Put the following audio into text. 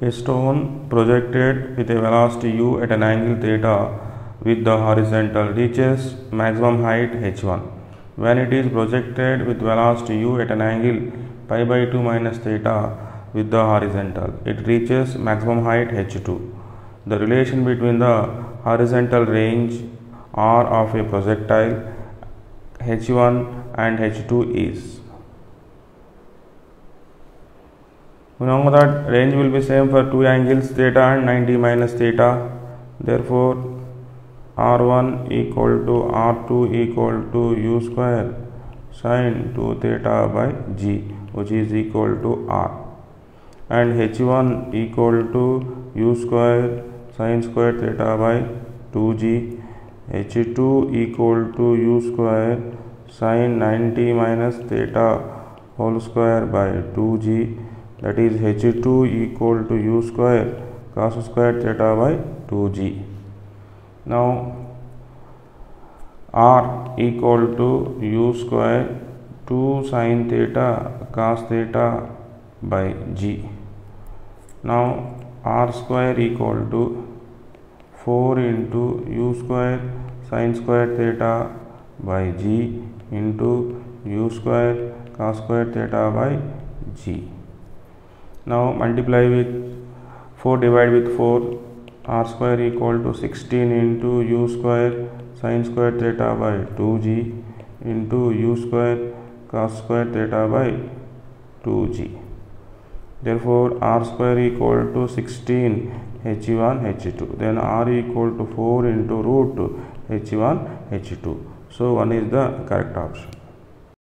A stone projected with a velocity u at an angle theta with the horizontal reaches maximum height h1. When it is projected with velocity u at an angle pi by 2 minus theta with the horizontal, it reaches maximum height h2. The relation between the horizontal range r of a projectile h1 and h2 is. We know that range will be same for two angles theta and 90 minus theta. Therefore, r1 equal to r2 equal to u square sine 2 theta by g, which is equal to r, and h1 equal to u square sine square theta by 2g, h2 equal to u square sine 90 minus theta whole square by 2g. That is h2 equal to u square cos square theta by 2g. Now r equal to u square 2 sin theta cos theta by g. Now r square equal to 4 into u square sin square theta by g into u square cos square theta by g. Now multiply with 4, divide with 4, r square equal to 16 into u square sin square theta by 2g into u square cos square theta by 2g. Therefore, r square equal to 16 h1 h2. Then r equal to 4 into root h1 h2. So, 1 is the correct option.